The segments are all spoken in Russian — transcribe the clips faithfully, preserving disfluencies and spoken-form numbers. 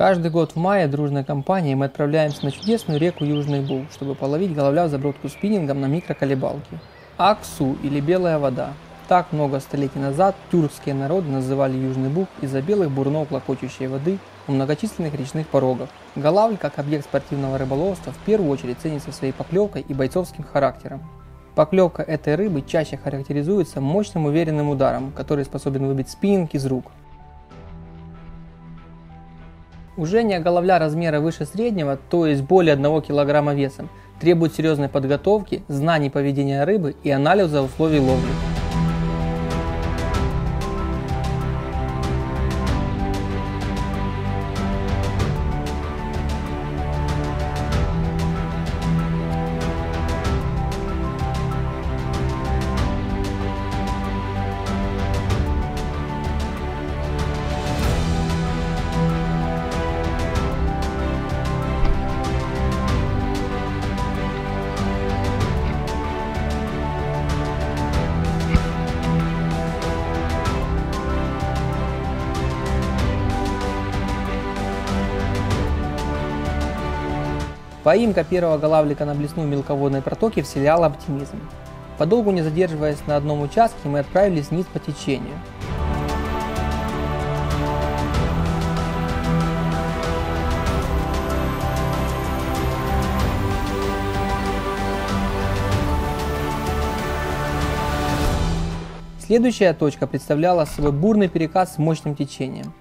Каждый год в мае дружной компанией мы отправляемся на чудесную реку Южный Буг, чтобы половить головля в забродку спиннингом на микроколебалке. Аксу, или белая вода. Так много столетий назад тюркские народы называли Южный Буг из-за белых бурнов клокочущей воды у многочисленных речных порогов. Головль, как объект спортивного рыболовства, в первую очередь ценится своей поклевкой и бойцовским характером. Поклевка этой рыбы чаще характеризуется мощным уверенным ударом, который способен выбить спиннинг из рук. У жжения головля размера выше среднего, то есть более одного килограмма весом, требует серьезной подготовки, знаний поведения рыбы и анализа условий ловли. Поимка первого головлика на блесну мелководной протоки вселяла оптимизм. Подолгу не задерживаясь на одном участке, мы отправились вниз по течению. Следующая точка представляла собой бурный перекат с мощным течением.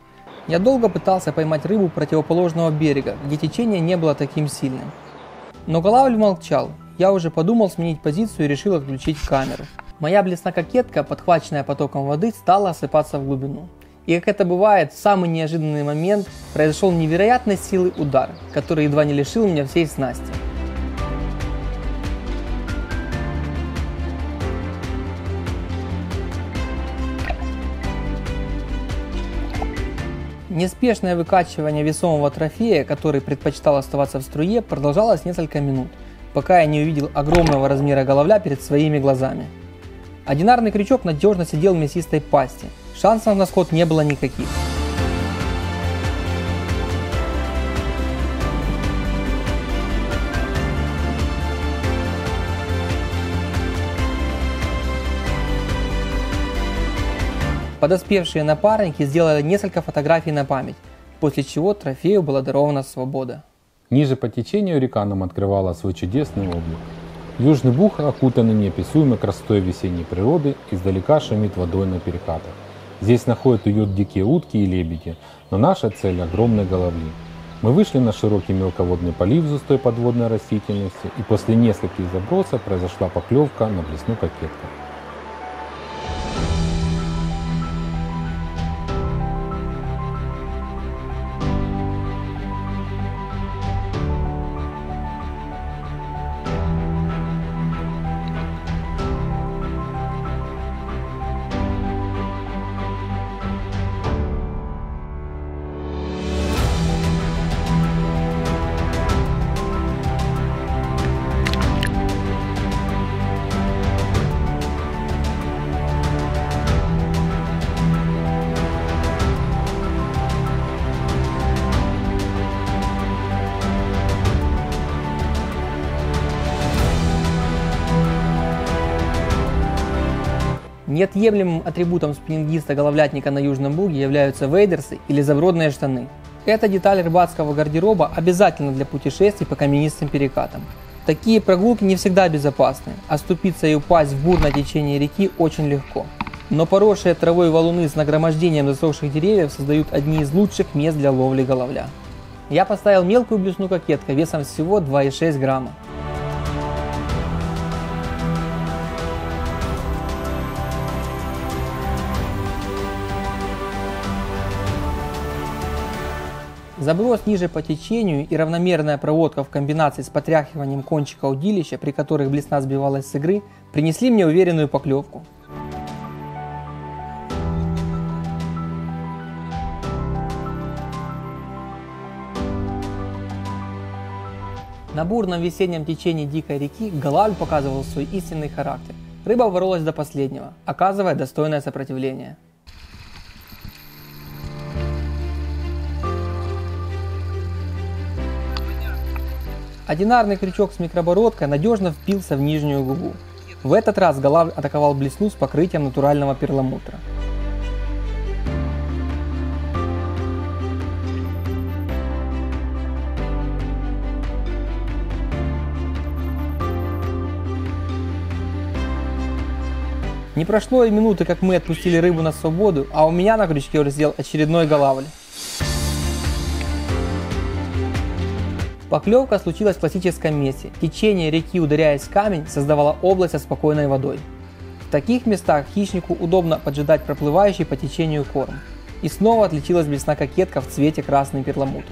Я долго пытался поймать рыбу противоположного берега, где течение не было таким сильным. Но головль молчал. Я уже подумал сменить позицию и решил отключить камеру. Моя блесна-кокетка, подхваченная потоком воды, стала осыпаться в глубину. И как это бывает, в самый неожиданный момент произошел невероятной силы удар, который едва не лишил меня всей снасти. Неспешное выкачивание весомого трофея, который предпочитал оставаться в струе, продолжалось несколько минут, пока я не увидел огромного размера головля перед своими глазами. Одинарный крючок надежно сидел в мясистой пасти, шансов на сход не было никаких. Подоспевшие напарники сделали несколько фотографий на память, после чего трофею была дарована свобода. Ниже по течению река нам открывала свой чудесный облик. Южный Буг, окутанный неописуемой красотой весенней природы, издалека шумит водой на перекатах. Здесь находят уют дикие утки и лебеди, но наша цель – огромные головли. Мы вышли на широкий мелководный полив с густой подводной растительностью, и после нескольких забросов произошла поклевка на блесну кокетку. Неотъемлемым атрибутом спиннингиста-головлятника на Южном Буге являются вейдерсы или забродные штаны. Эта деталь рыбацкого гардероба обязательна для путешествий по каменистым перекатам. Такие прогулки не всегда безопасны, а ступиться и упасть в бурное течение реки очень легко. Но поросшие травой валуны с нагромождением засохших деревьев создают одни из лучших мест для ловли головля. Я поставил мелкую блесну кокетка весом всего два и шесть грамма. Заброс ниже по течению и равномерная проводка в комбинации с потряхиванием кончика удилища, при которых блесна сбивалась с игры, принесли мне уверенную поклевку. На бурном весеннем течении дикой реки головль показывал свой истинный характер. Рыба боролась до последнего, оказывая достойное сопротивление. Одинарный крючок с микробородкой надежно впился в нижнюю губу. В этот раз Голавль атаковал блесну с покрытием натурального перламутра. Не прошло и минуты, как мы отпустили рыбу на свободу, а у меня на крючке уже сделал очередной голавль. Поклевка случилась в классическом месте. Течение реки, ударяясь в камень, создавало область со спокойной водой. В таких местах хищнику удобно поджидать проплывающий по течению корм. И снова отличилась блесна-кокетка в цвете красный перламутр.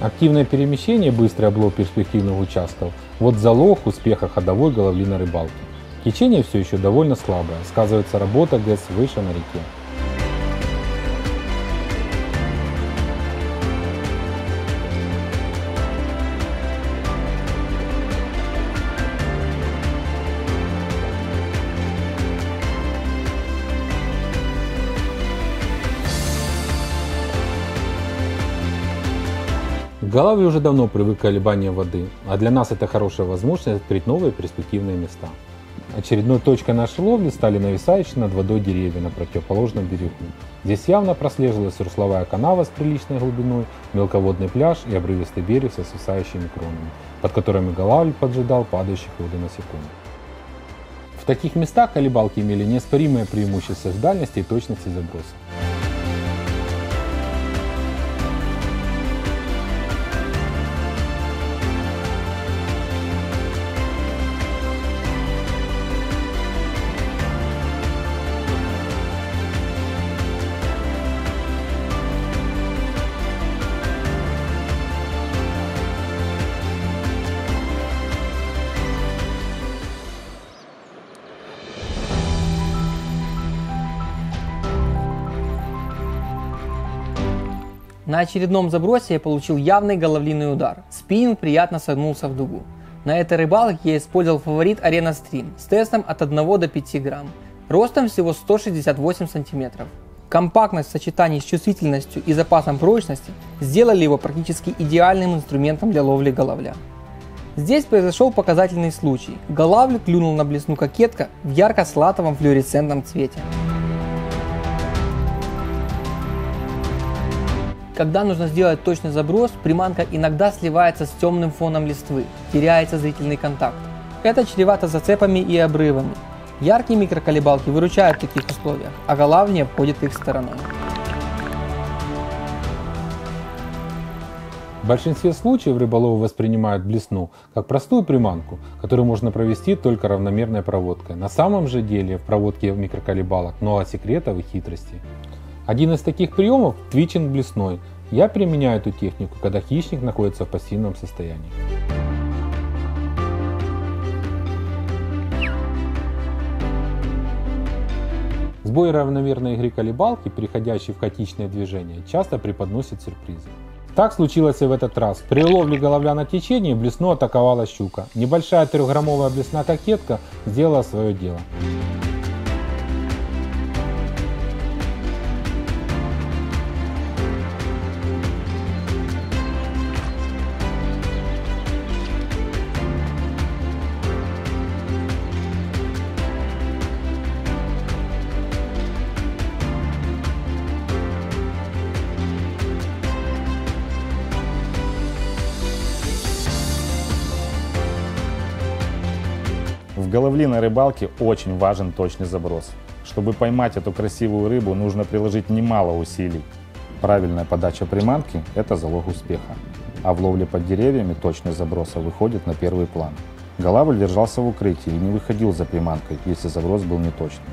Активное перемещение, быстрый облов перспективных участков – вот залог успеха ходовой головли на рыбалке. Течение все еще довольно слабое, сказывается работа ГЭС выше на реке. Голавли уже давно привык к колебаниям воды, а для нас это хорошая возможность открыть новые перспективные места. Очередной точкой нашей ловли стали нависающие над водой деревья на противоположном берегу. Здесь явно прослеживалась русловая канава с приличной глубиной, мелководный пляж и обрывистый берег со свисающими кронами, под которыми голавль поджидал падающих водонасекомых. В таких местах колебалки имели неоспоримое преимущество в дальности и точности заброса. На очередном забросе я получил явный головлиный удар. Спиннинг приятно согнулся в дугу. На этой рыбалке я использовал фаворит Arena Stream с тестом от одного до пяти грамм, ростом всего сто шестьдесят восемь сантиметров. Компактность в сочетании с чувствительностью и запасом прочности сделали его практически идеальным инструментом для ловли голавля. Здесь произошел показательный случай. Голавль клюнул на блесну кокетка в ярко-салатовом флуоресцентном цвете. Когда нужно сделать точный заброс, приманка иногда сливается с темным фоном листвы, теряется зрительный контакт. Это чревато зацепами и обрывами. Яркие микроколебалки выручают в таких условиях, а голавль не обходит их стороной. В большинстве случаев рыболовы воспринимают блесну как простую приманку, которую можно провести только равномерной проводкой. На самом же деле в проводке микроколебалок много секретов и хитростей. Один из таких приемов – твичинг блесной. Я применяю эту технику, когда хищник находится в пассивном состоянии. Сбой равномерной игры колебалки, переходящий в хаотичное движение, часто преподносит сюрпризы. Так случилось и в этот раз. При ловле головля на течении блесну атаковала щука. Небольшая трехграммовая блесна-кокетка сделала свое дело. В головлиной рыбалке очень важен точный заброс. Чтобы поймать эту красивую рыбу, нужно приложить немало усилий. Правильная подача приманки – это залог успеха. А в ловле под деревьями точность заброса выходит на первый план. Голавль держался в укрытии и не выходил за приманкой, если заброс был неточным.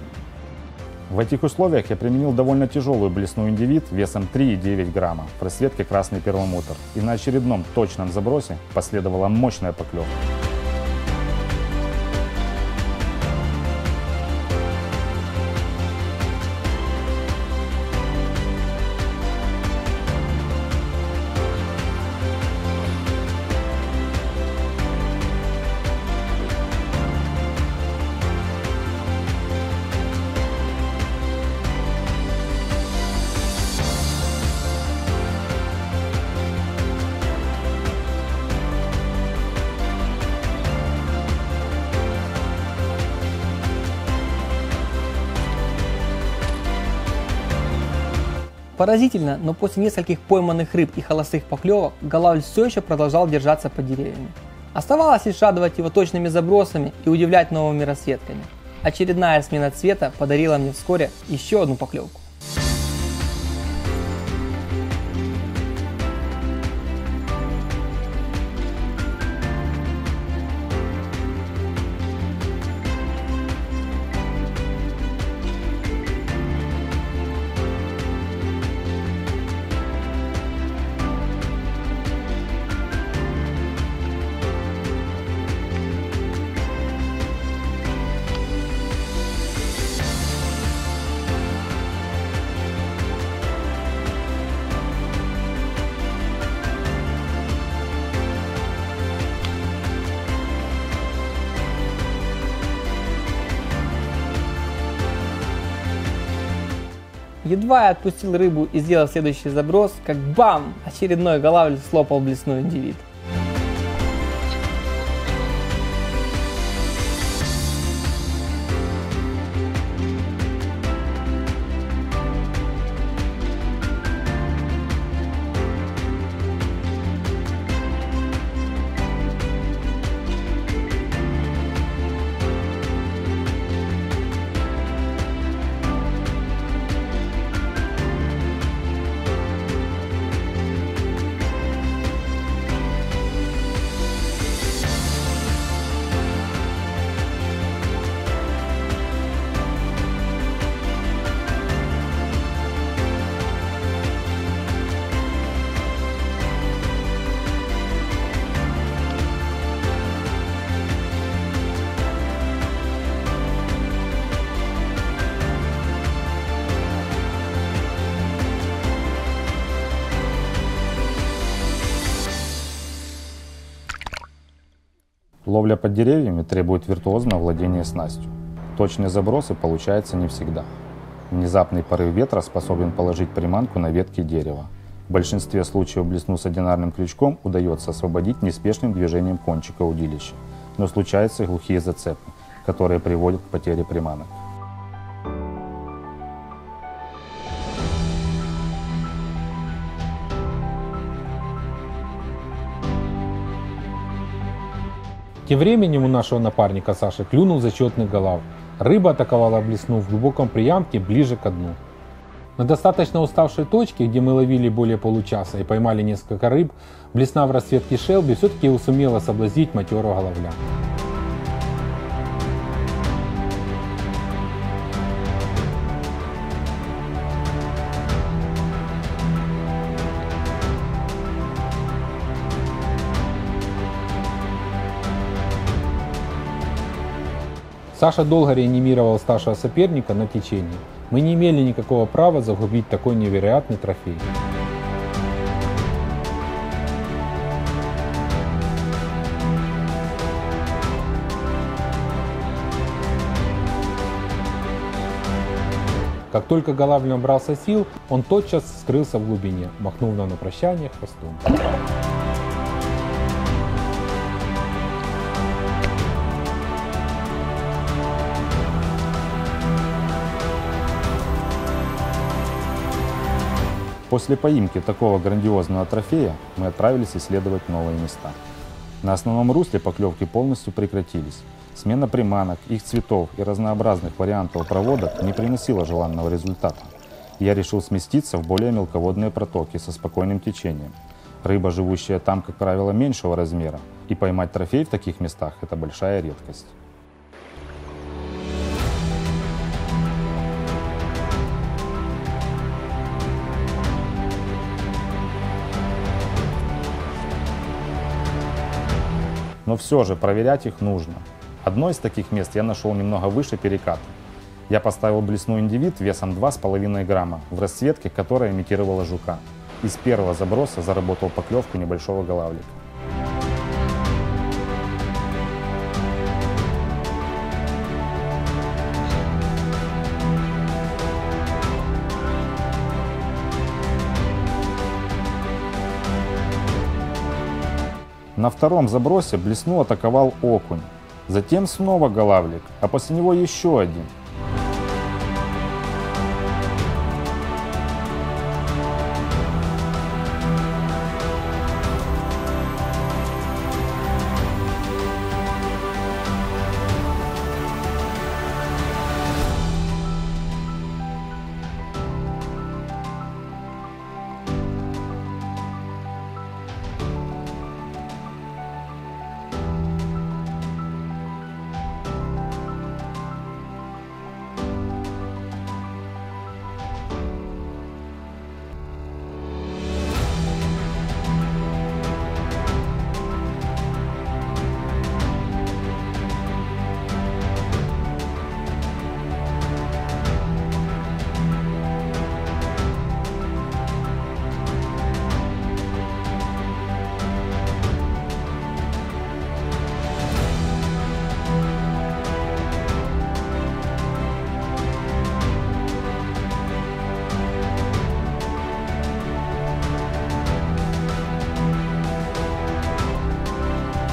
В этих условиях я применил довольно тяжелую блесну индивид весом три и девять грамма в расцветке красный перламутр. И на очередном точном забросе последовала мощная поклевка. Поразительно, но после нескольких пойманных рыб и холостых поклевок голавль все еще продолжал держаться под деревьями. Оставалось лишь радовать его точными забросами и удивлять новыми расцветками. Очередная смена цвета подарила мне вскоре еще одну поклевку. Едва я отпустил рыбу и сделал следующий заброс, как бам! Очередной голавль слопал блесной индивид. Ловля под деревьями требует виртуозного владения снастью. Точные забросы получаются не всегда. Внезапный порыв ветра способен положить приманку на ветки дерева. В большинстве случаев блесну с одинарным крючком удается освободить неспешным движением кончика удилища, но случаются и глухие зацепы, которые приводят к потере приманок. Тем временем у нашего напарника Саши клюнул зачетный голавль. Рыба атаковала блесну в глубоком приямке ближе ко дну. На достаточно уставшей точке, где мы ловили более получаса и поймали несколько рыб, блесна в расцветке Шелби все-таки сумела соблазнить матерого голавля. Саша долго реанимировал старшего соперника на течении. Мы не имели никакого права загубить такой невероятный трофей. Как только голавль набрался сил, он тотчас скрылся в глубине, махнув нам на прощание хвостом. После поимки такого грандиозного трофея мы отправились исследовать новые места. На основном русле поклевки полностью прекратились. Смена приманок, их цветов и разнообразных вариантов проводок не приносила желанного результата. Я решил сместиться в более мелководные протоки со спокойным течением. Рыба, живущая там, как правило, меньшего размера, и поймать трофей в таких местах – это большая редкость. Но все же проверять их нужно. Одно из таких мест я нашел немного выше переката. Я поставил блесной индивид весом два с половиной грамма в расцветке, которая имитировала жука. Из первого заброса заработал поклевку небольшого голавлика. На втором забросе блесну атаковал окунь, затем снова голавлик, а после него еще один.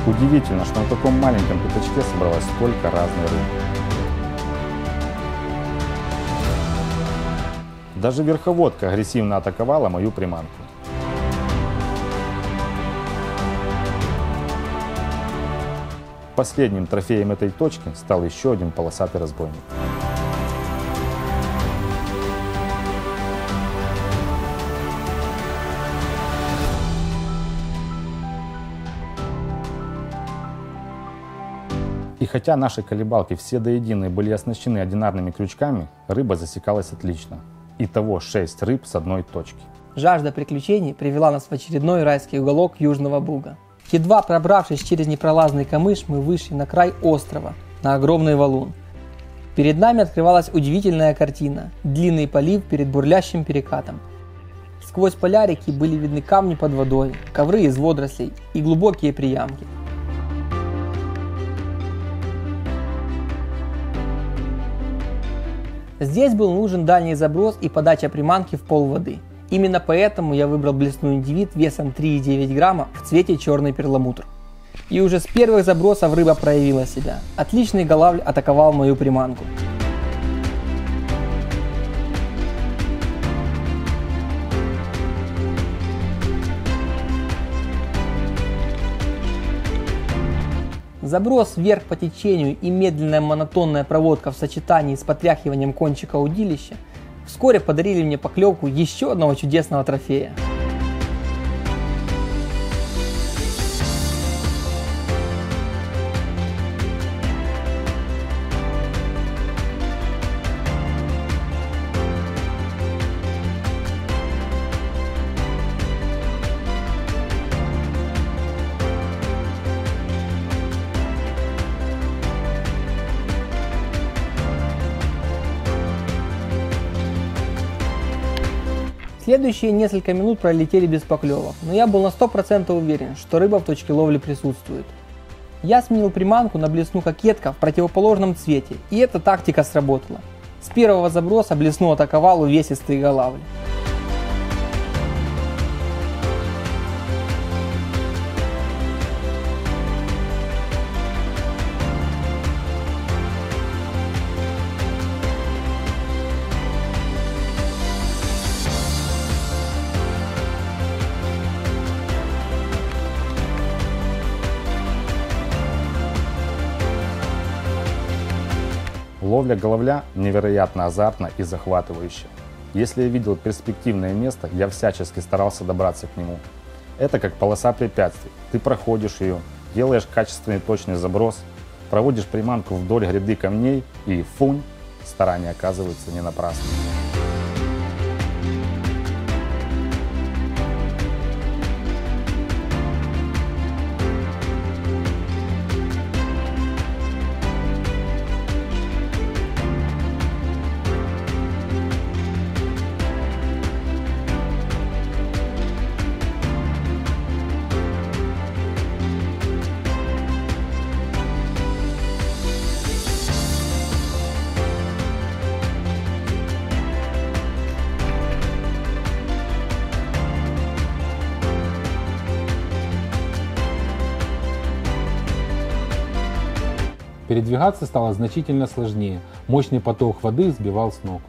Удивительно, что на таком маленьком пятачке собралось столько разной рыбы. Даже верховодка агрессивно атаковала мою приманку. Последним трофеем этой точки стал еще один полосатый разбойник. И хотя наши колебалки все до единой были оснащены одинарными крючками, рыба засекалась отлично. Итого шесть рыб с одной точки. Жажда приключений привела нас в очередной райский уголок Южного Буга. Едва пробравшись через непролазный камыш, мы вышли на край острова, на огромный валун. Перед нами открывалась удивительная картина – длинный полив перед бурлящим перекатом. Сквозь поля реки были видны камни под водой, ковры из водорослей и глубокие приямки. Здесь был нужен дальний заброс и подача приманки в пол воды. Именно поэтому я выбрал блесну индивид весом три и девять десятых грамма в цвете черный перламутр. И уже с первых забросов рыба проявила себя. Отличный голавль атаковал мою приманку. Заброс вверх по течению и медленная монотонная проводка в сочетании с потряхиванием кончика удилища вскоре подарили мне поклевку еще одного чудесного трофея. Следующие несколько минут пролетели без поклевок, но я был на сто процентов уверен, что рыба в точке ловли присутствует. Я сменил приманку на блесну кокетка в противоположном цвете, и эта тактика сработала. С первого заброса блесну атаковал увесистый голавль. Ловля голавля невероятно азартна и захватывающая. Если я видел перспективное место, я всячески старался добраться к нему. Это как полоса препятствий. Ты проходишь ее, делаешь качественный точный заброс, проводишь приманку вдоль гряды камней и фунь, старания оказываются не напрасны. Передвигаться стало значительно сложнее, мощный поток воды сбивал с ног.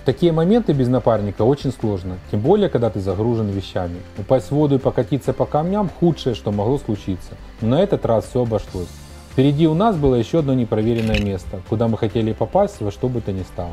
В такие моменты без напарника очень сложно, тем более, когда ты загружен вещами. Упасть в воду и покатиться по камням – худшее, что могло случиться, но на этот раз все обошлось. Впереди у нас было еще одно непроверенное место, куда мы хотели попасть во что бы то ни стало.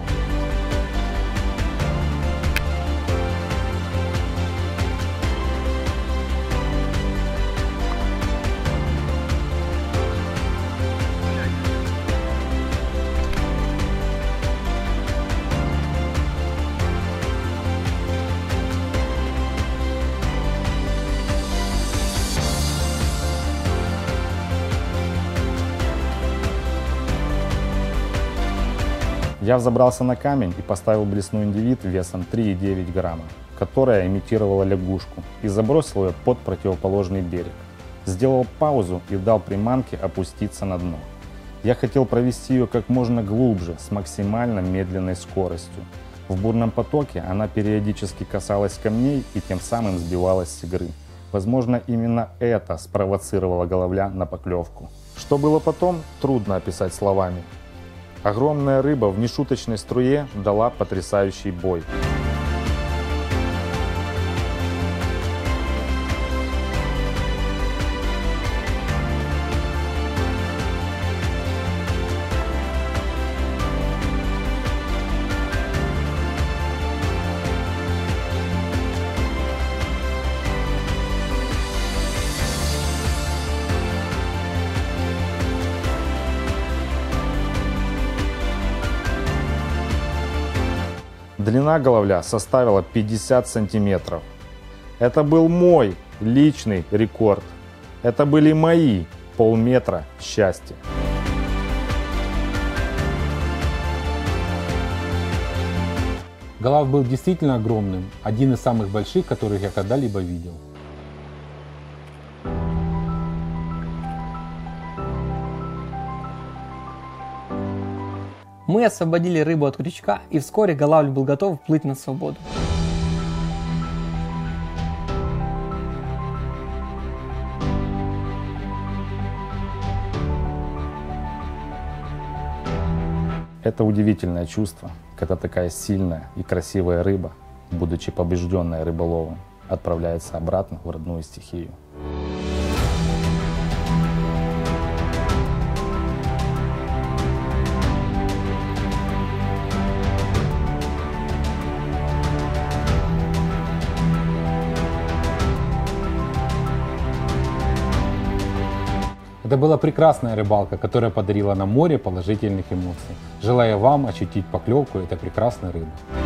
Я взобрался на камень и поставил блесну индивид весом три и девять десятых грамма, которая имитировала лягушку, и забросил ее под противоположный берег. Сделал паузу и дал приманке опуститься на дно. Я хотел провести ее как можно глубже, с максимально медленной скоростью. В бурном потоке она периодически касалась камней и тем самым сбивалась с игры. Возможно, именно это спровоцировало головля на поклевку. Что было потом, трудно описать словами. Огромная рыба в нешуточной струе дала потрясающий бой. Длина головля составила пятьдесят сантиметров. Это был мой личный рекорд. Это были мои полметра счастья. Голав был действительно огромным. Один из самых больших, которых я когда-либо видел. Мы освободили рыбу от крючка, и вскоре голавль был готов плыть на свободу. Это удивительное чувство, когда такая сильная и красивая рыба, будучи побежденной рыболовом, отправляется обратно в родную стихию. Это была прекрасная рыбалка, которая подарила нам море положительных эмоций. Желаю вам ощутить поклевку этой прекрасной рыбы.